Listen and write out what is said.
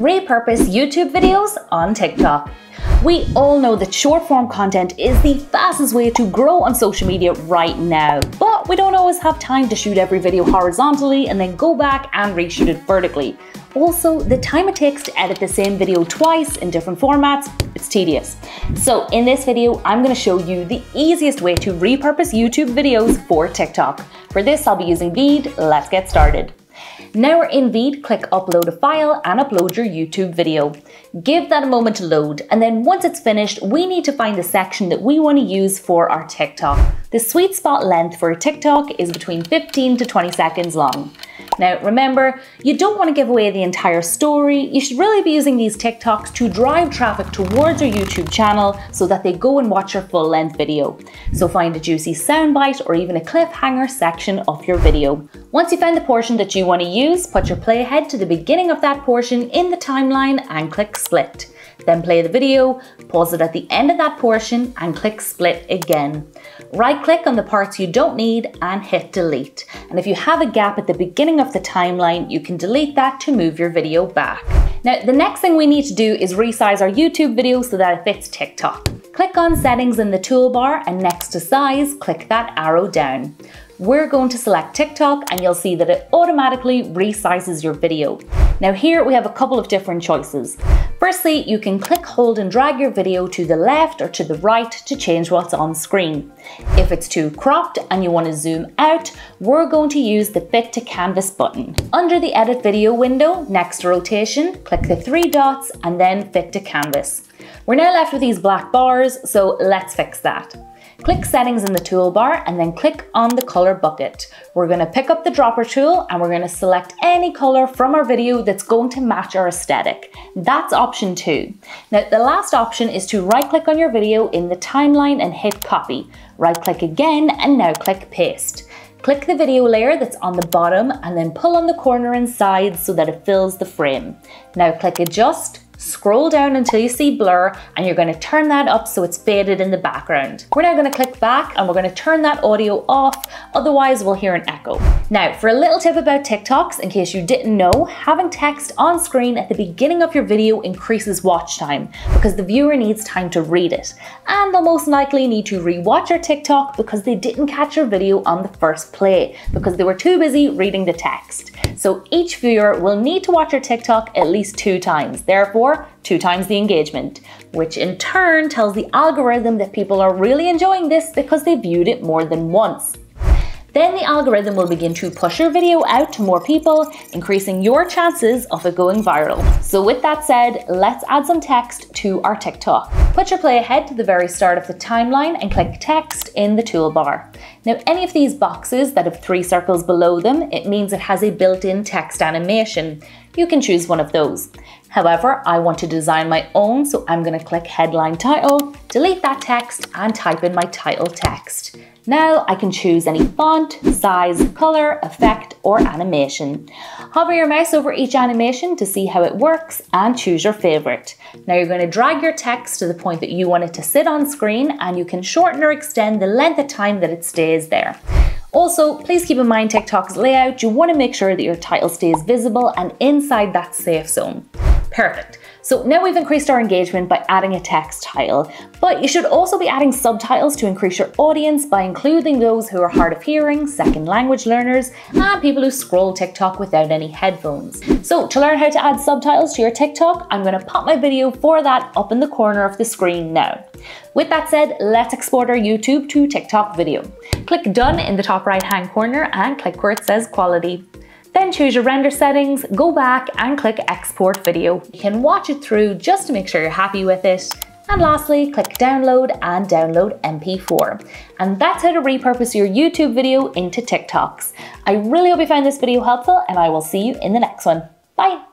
repurpose YouTube videos on TikTok. We all know that short-form content is the fastest way to grow on social media right now, but we don't always have time to shoot every video horizontally and then go back and reshoot it vertically. Also, the time it takes to edit the same video twice in different formats, it's tedious. So in this video, I'm going to show you the easiest way to repurpose YouTube videos for TikTok. For this, I'll be using VEED. Let's get started. Now we're in VEED, click upload a file and upload your YouTube video. Give that a moment to load, and then once it's finished, we need to find the section that we want to use for our TikTok. The sweet spot length for a TikTok is between 15 to 20 seconds long. Now remember, you don't want to give away the entire story. You should really be using these TikToks to drive traffic towards your YouTube channel so that they go and watch your full-length video. So find a juicy soundbite or even a cliffhanger section of your video. Once you find the portion that you want to use, put your playhead to the beginning of that portion in the timeline and click split. Then play the video, pause it at the end of that portion and click split again. Right click on the parts you don't need and hit delete. And if you have a gap at the beginning of the timeline, you can delete that to move your video back. Now, the next thing we need to do is resize our YouTube video so that it fits TikTok. Click on settings in the toolbar and next to size, click that arrow down. We're going to select TikTok and you'll see that it automatically resizes your video. Now here we have a couple of different choices. Firstly, you can click, hold and drag your video to the left or to the right to change what's on screen. If it's too cropped and you want to zoom out, we're going to use the Fit to Canvas button. Under the Edit Video window, next to Rotation, click the three dots and then Fit to Canvas. We're now left with these black bars, so let's fix that. Click settings in the toolbar and then click on the color bucket. We're going to pick up the dropper tool and we're going to select any color from our video that's going to match our aesthetic. That's option 2. Now the last option is to right click on your video in the timeline and hit copy. Right click again and now click paste. Click the video layer that's on the bottom and then pull on the corner and sides so that it fills the frame. Now click adjust. Scroll down until you see blur and you're going to turn that up so it's faded in the background. We're now going to click back and we're going to turn that audio off, otherwise we'll hear an echo. Now for a little tip about TikToks, in case you didn't know, having text on screen at the beginning of your video increases watch time because the viewer needs time to read it, and they'll most likely need to re-watch your TikTok because they didn't catch your video on the first play because they were too busy reading the text. So each viewer will need to watch your TikTok at least 2 times, therefore 2 times the engagement, which in turn tells the algorithm that people are really enjoying this because they viewed it more than once. Then the algorithm will begin to push your video out to more people, increasing your chances of it going viral. So with that said, let's add some text to our TikTok. Put your playhead to the very start of the timeline and click text in the toolbar. Now any of these boxes that have 3 circles below them, it means it has a built-in text animation. You can choose one of those. However, I want to design my own, so I'm going to click headline title, delete that text and type in my title text. Now I can choose any font, size, color, effect or animation. Hover your mouse over each animation to see how it works and choose your favorite. Now you're going to drag your text to the point that you want it to sit on screen and you can shorten or extend the length of time that it stays there. Also, please keep in mind TikTok's layout. You want to make sure that your title stays visible and inside that safe zone. Perfect. So now we've increased our engagement by adding a text title, but you should also be adding subtitles to increase your audience by including those who are hard of hearing, second language learners, and people who scroll TikTok without any headphones. So to learn how to add subtitles to your TikTok, I'm going to pop my video for that up in the corner of the screen now. With that said, let's export our YouTube to TikTok video. Click done in the top right hand corner and click where it says quality. Then choose your render settings, go back and click export video. You can watch it through just to make sure you're happy with it. And lastly, click download and download MP4. And that's how to repurpose your YouTube video into TikToks. I really hope you found this video helpful and I will see you in the next one. Bye.